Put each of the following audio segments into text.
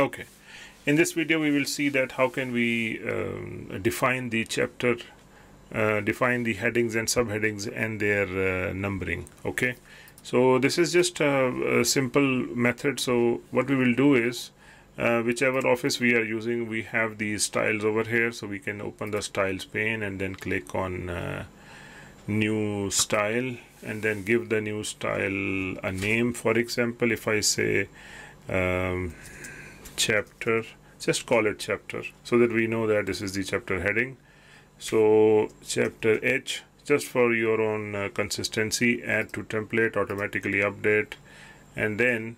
Okay, in this video we will see that how can we define the chapter, define the headings and subheadings and their numbering. Okay, so this is just a simple method. So what we will do is whichever office we are using, we have these styles over here, so we can open the styles pane and then click on new style and then give the new style a name. For example, if I say chapter, just call it chapter so that we know that this is the chapter heading. So chapter H, just for your own consistency, add to template, automatically update, and then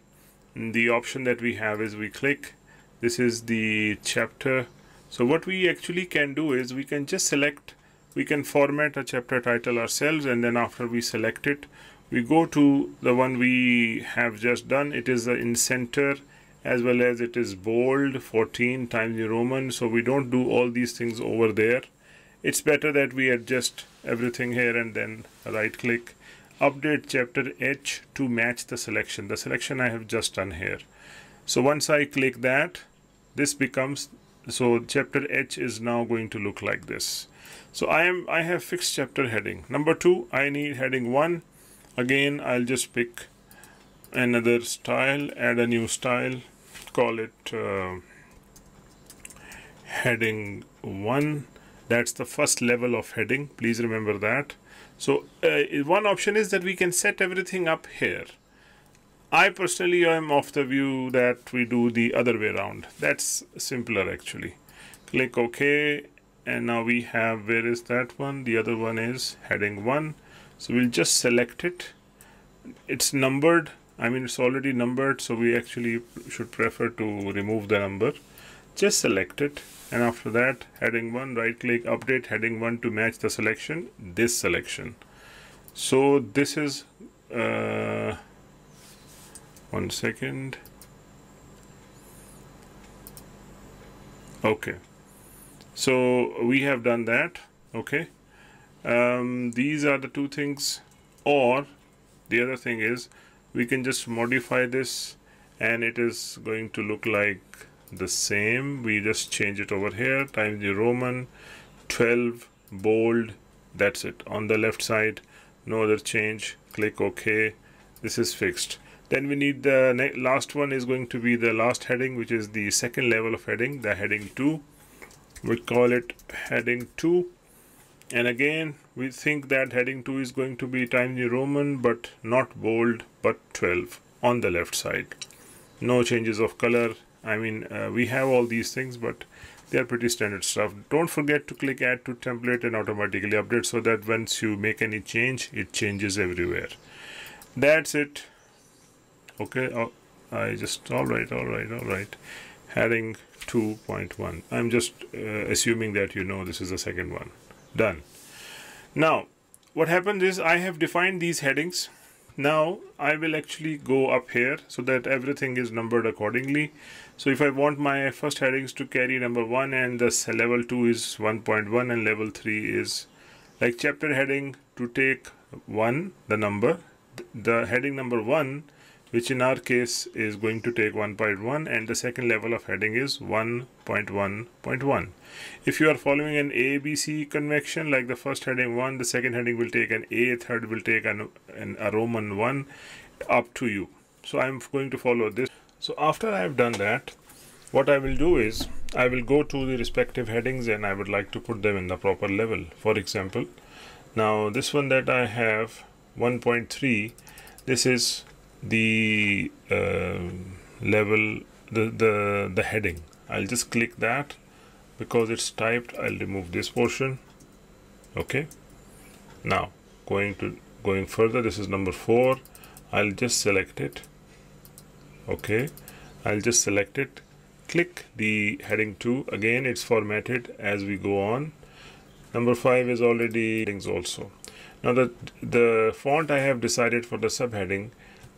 the option that we have is we click, this is the chapter. So what we actually can do is we can just select, we can format a chapter title ourselves, and then after we select it, we go to the one we have just done. It is in center as well as it is bold, 14 Times New Roman, so we don't do all these things over there. It's better that we adjust everything here and then right click, update chapter H to match the selection, I have just done here. So once I click that, this becomes, so chapter H is now going to look like this. So I have fixed chapter heading number 2. I need heading 1. Again, I'll just pick another style, add a new style, call it heading 1. That's the first level of heading, please remember that. So one option is that we can set everything up here. I personally am of the view that we do the other way around. That's simpler actually. Click OK, and now we have, where is that one? The other one is heading 1. So we'll just select it. It's numbered, I mean it's already numbered, so we actually should prefer to remove the number. Just select it, and after that heading 1, right click, update heading 1 to match the selection, this selection. So this is 1 second. Okay, so we have done that. Okay, these are the two things, or the other thing is we can just modify this and it is going to look like the same. We just change it over here, Times New Roman, 12, bold, that's it. On the left side, no other change, click OK, this is fixed. Then we need the last one is going to be the last heading, which is the second level of heading, the heading 2. We'll call it heading 2, and again we think that heading 2 is going to be Times New Roman, but not bold, but 12 on the left side. No changes of color, I mean we have all these things, but they are pretty standard stuff. Don't forget to click add to template and automatically update, so that once you make any change, it changes everywhere. That's it. Okay, all right, heading 2.1. I'm just assuming that you know this is the second one. Done. Now what happened is I have defined these headings. Now I will actually go up here so that everything is numbered accordingly. So if I want my first headings to carry number 1, and the level 2 is 1.1, and level 3 is like chapter heading to take 1, the number, the heading number 1, which in our case is going to take 1.1, and the second level of heading is 1.1.1. If you are following an ABC convention, like the first heading 1, the second heading will take an A, third will take a Roman 1, up to you. So I'm going to follow this. So after I have done that, what I will do is I will go to the respective headings and I would like to put them in the proper level. For example, now this one that I have, 1.3, this is the level, the heading. I'll just click that because it's typed. I'll remove this portion. Okay, now going further, this is number 4. I'll just select it. Okay, I'll just select it, click the heading 2 again, it's formatted as we go on. Number 5 is already headings also. Now the font I have decided for the subheading.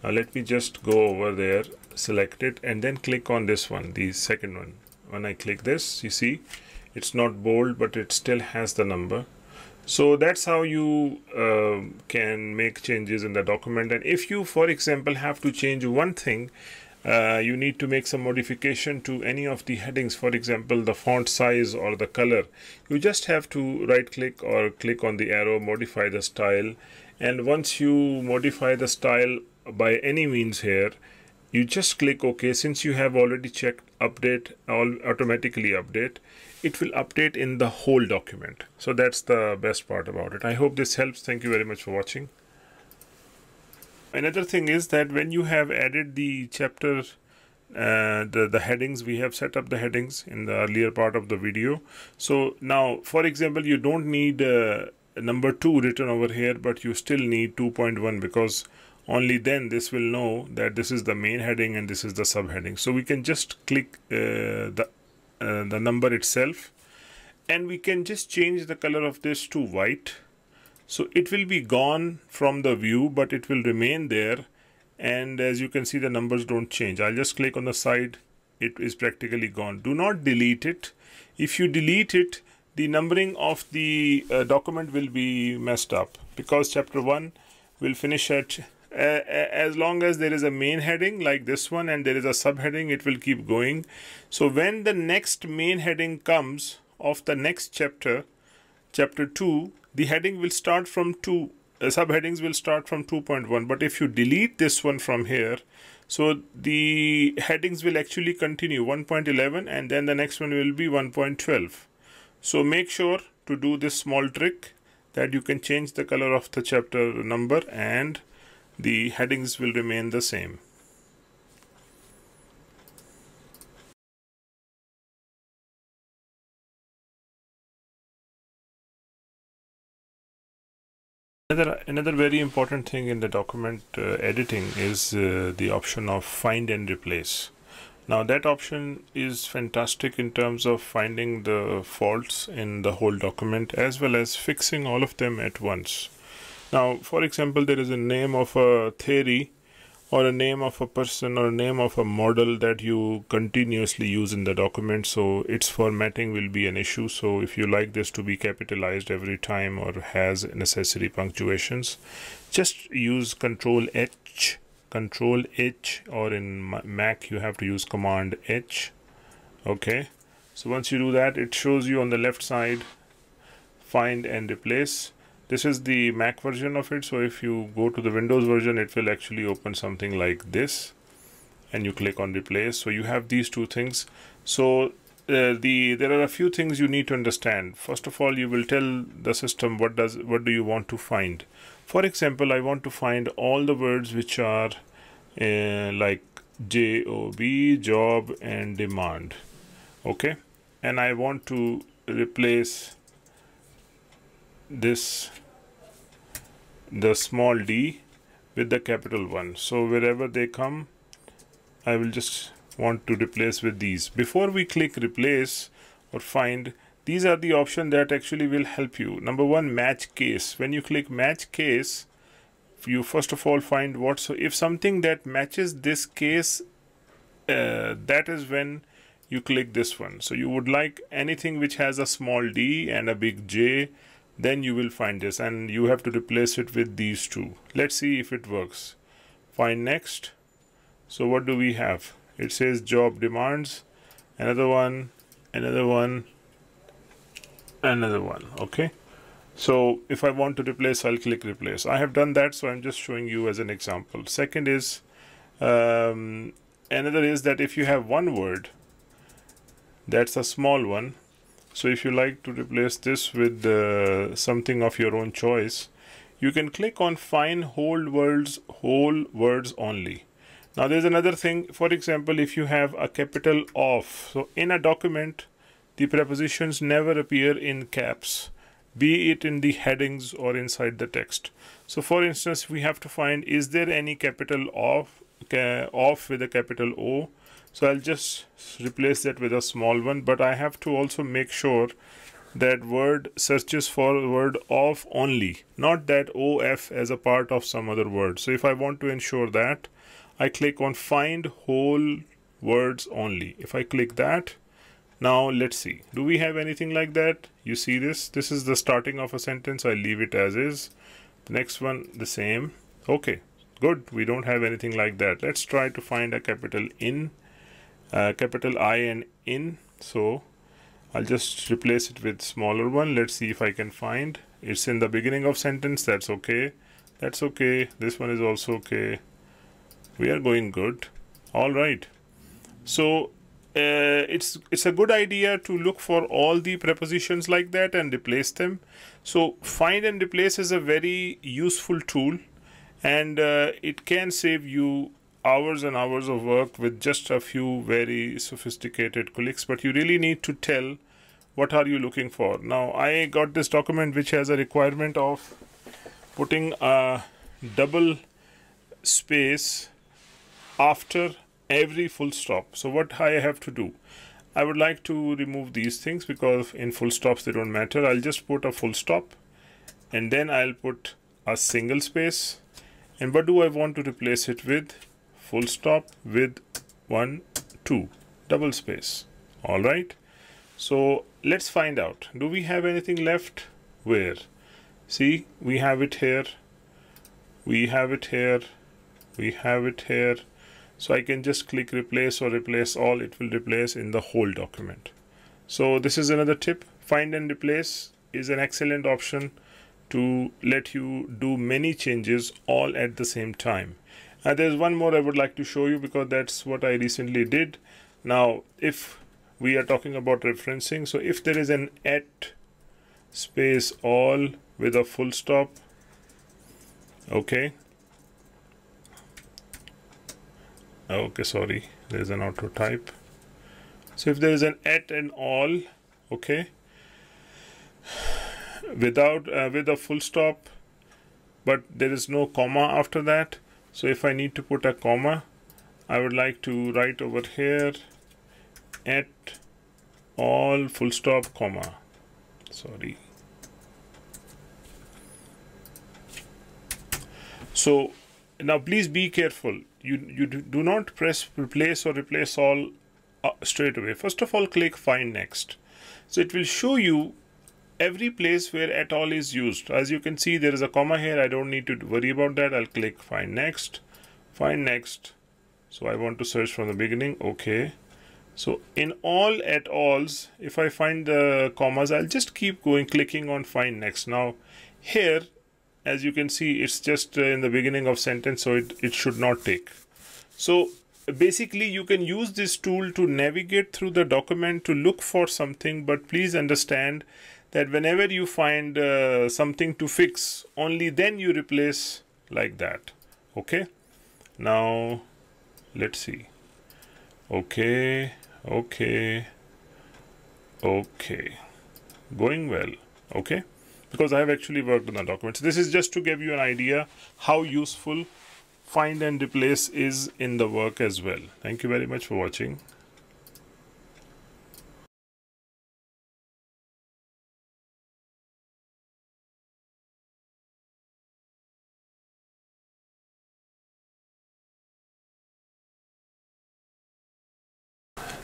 Now let me just go over there, select it, and then click on this one, the second one. When I click this, you see, it's not bold, but it still has the number. So that's how you can make changes in the document. And if you, for example, have to change one thing, you need to make some modification to any of the headings, for example the font size or the color, you just have to right click or click on the arrow, modify the style. And once you modify the style by any means here, you just click OK. Since you have already checked update, all automatically update, it will update in the whole document. So that's the best part about it. I hope this helps. Thank you very much for watching. Another thing is that when you have added the chapter, the headings, we have set up the headings in the earlier part of the video. So now, for example, you don't need number 2 written over here, but you still need 2.1, because only then this will know that this is the main heading and this is the subheading. So we can just click the number itself, and we can just change the color of this to white. So it will be gone from the view, but it will remain there. And as you can see, the numbers don't change. I'll just click on the side. It is practically gone. Do not delete it. If you delete it, the numbering of the document will be messed up, because chapter 1 will finish at as long as there is a main heading like this one and there is a subheading, it will keep going. So when the next main heading comes of the next chapter, chapter 2, the heading will start from 2, subheadings will start from 2.1. But if you delete this one from here, so the headings will actually continue 1.11, and then the next one will be 1.12. So make sure to do this small trick that you can change the color of the chapter number and the headings will remain the same. Another very important thing in the document editing is the option of find and replace. Now that option is fantastic in terms of finding the faults in the whole document as well as fixing all of them at once. Now, for example, there is a name of a theory or a name of a person or a name of a model that you continuously use in the document, so its formatting will be an issue. So if you like this to be capitalized every time or has necessary punctuations, just use Control H, or in Mac you have to use Command H. Okay, so once you do that, it shows you on the left side find and replace. This is the Mac version of it, so if you go to the Windows version, it will actually open something like this, and you click on replace. So you have these two things. So there are a few things you need to understand. First of all, you will tell the system what do you want to find. For example, I want to find all the words which are like job and demand. Okay, and I want to replace this, the small d, with the capital one. So wherever they come, I will just want to replace with these. Before we click replace or find, these are the options that actually will help you. Number one, match case. When you click match case, you first of all find what, so if something that matches this case, that is when you click this one. So you would like anything which has a small d and a big J, then you will find this, and you have to replace it with these two. Let's see if it works. Find next. So what do we have? It says job demands, another one. Okay, so if I want to replace, I'll click replace. I have done that, so I'm just showing you as an example. Second is another is that if you have one word, that's a small one. So if you like to replace this with something of your own choice, you can click on find whole words only. Now there's another thing, for example, if you have a capital of, so in a document, the prepositions never appear in caps, be it in the headings or inside the text. So for instance, we have to find, is there any capital of with a capital O? So I'll just replace that with a small one, but I have to also make sure that word searches for word of only, not that OF as a part of some other word. So if I want to ensure that, I click on find whole words only. If I click that, now let's see. Do we have anything like that? You see this? This is the starting of a sentence. I leave it as is. The next one, the same. Okay, Good, we don't have anything like that. Let's try to find a capital in, capital I and in. So I'll just replace it with smaller one. Let's see if I can find. It's in the beginning of sentence. That's okay. That's okay. This one is also okay. We are going good. All right. So it's a good idea to look for all the prepositions like that and replace them. So find and replace is a very useful tool, and it can save you hours and hours of work with just a few very sophisticated clicks. But you really need to tell what are you looking for. Now I got this document which has a requirement of putting a double space after every full stop. So what I have to do, I would like to remove these things because in full stops they don't matter. I'll just put a full stop and then I'll put a single space. And what do I want to replace it with? Full stop with 1, 2 double space. All right. So let's find out. Do we have anything left? Where? See, we have it here. We have it here. We have it here. So I can just click replace or replace all. It will replace in the whole document. So this is another tip. Find and replace is an excellent option to let you do many changes all at the same time. And there's one more I would like to show you because that's what I recently did. Now, if we are talking about referencing, so if there is an at space all with a full stop, okay. Okay, sorry, there's an auto type. So if there is an at and all, okay, without with a full stop, but there is no comma after that. So if I need to put a comma, I would like to write over here at all full stop comma. Sorry. So now please be careful. You do not press replace or replace all straight away. First of all, click find next. So it will show you every place where at all is used. As you can see, there is a comma here. I don't need to worry about that. I'll click find next, find next. So I want to search from the beginning. Okay. So in all at alls, if I find the commas, I'll just keep going, clicking on find next. Now here, as you can see, it's just in the beginning of sentence, so it should not take. So basically, you can use this tool to navigate through the document to look for something, but please understand that whenever you find something to fix, only then you replace like that. Okay, now let's see. Okay, okay, okay, going well. Okay. Because I have actually worked on the documents. This is just to give you an idea how useful find and replace is in the work as well. Thank you very much for watching.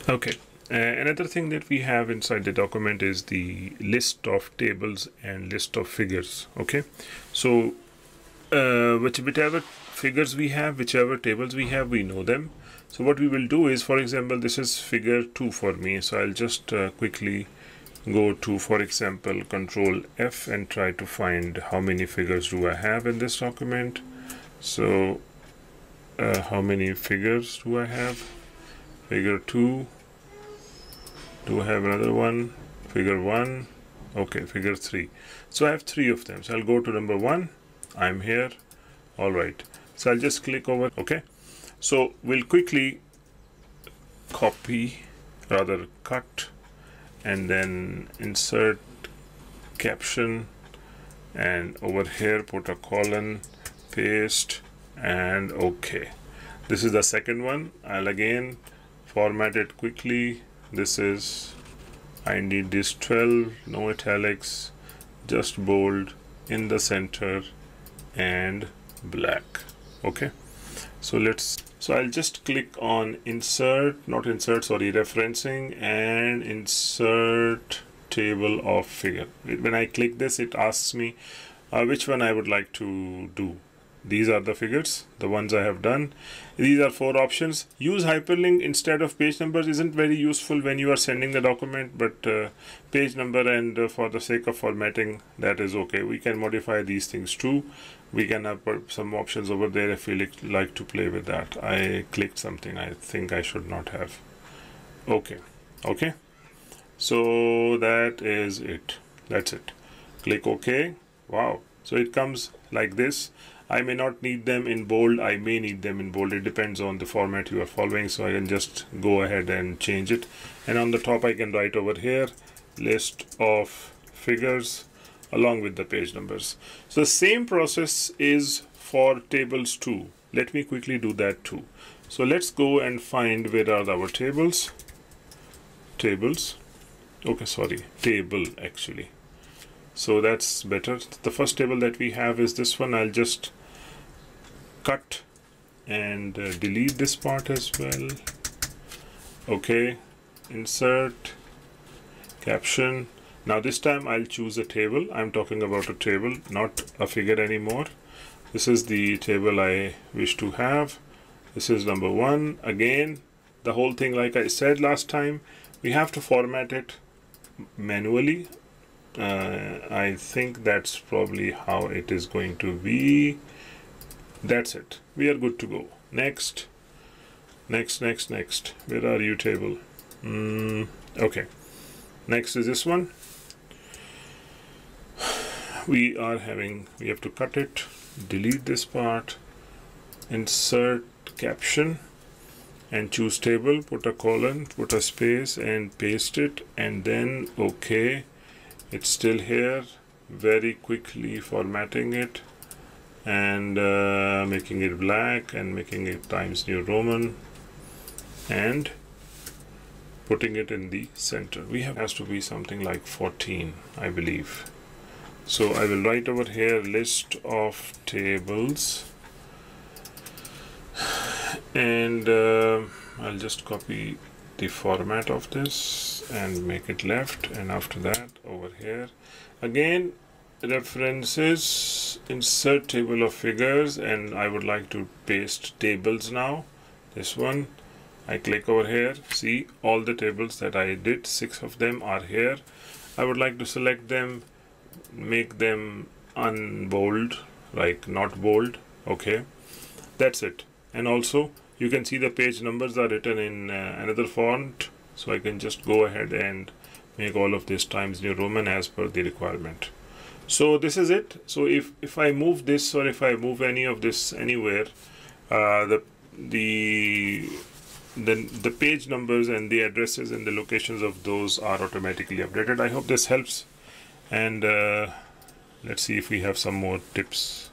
Okay. Another thing that we have inside the document is the list of tables and list of figures. Okay, so whichever figures we have, whichever tables we have, we know them. So what we will do is, for example, this is figure 2 for me. So I'll just quickly go to, for example, Control F and try to find how many figures do I have in this document. So how many figures do I have? Figure 2. Do I have another one? Figure 1. Okay, figure 3. So I have 3 of them. So I'll go to number 1. I'm here. All right. So I'll just click over. Okay. So we'll quickly copy, rather cut, and then insert caption. And over here, put a colon, paste, and okay. This is the second one. I'll again format it quickly. This is, I need this 12, no italics, just bold, in the center, and black. Okay, so let's, so I'll just click on insert, not insert, sorry, referencing, and insert table of figure. When I click this, it asks me which one I would like to do. These are the figures, the ones I have done. These are four options. Use hyperlink instead of page numbers isn't very useful when you are sending the document, but page number and for the sake of formatting, that is okay. We can modify these things too. We can have some options over there if we like to play with that. I clicked something I think I should not have. Okay, so that is it. That's it. Click OK. Wow. So it comes like this. I may not need them in bold, I may need them in bold. It depends on the format you are following. So I can just go ahead and change it. And on the top, I can write over here, list of figures along with the page numbers. So the same process is for tables too. Let me quickly do that too. So let's go and find where are our tables. Tables. Okay, sorry, table actually. So that's better. The first table that we have is this one. I'll just cut and delete this part as well. Okay, insert, caption. Now this time I'll choose a table. I'm talking about a table, not a figure anymore. This is the table I wish to have. This is number one. Again, the whole thing, like I said last time, we have to format it manually. I think that's probably how it is going to be. That's it. We are good to go. Next. Next. Where are you, table? Okay. Next is this one. We have to cut it, delete this part, insert caption, and choose table, put a colon, put a space, and paste it, and then okay. It's still here, very quickly formatting it and making it black and making it Times New Roman and putting it in the center. We have has to be something like 14, I believe. So I will write over here list of tables, and I'll just copy the format of this and make it left, and after that over here again references, insert table of figures, and I would like to paste tables now. This one I click over here. See, all the tables that I did, 6 of them are here. I would like to select them, make them unbold, like not bold. Okay, that's it. And also you can see the page numbers are written in another font, so I can just go ahead and make all of this Times New Roman as per the requirement. So this is it. So if I move this, or if I move any of this anywhere, the page numbers and the addresses and the locations of those are automatically updated. I hope this helps, and let's see if we have some more tips.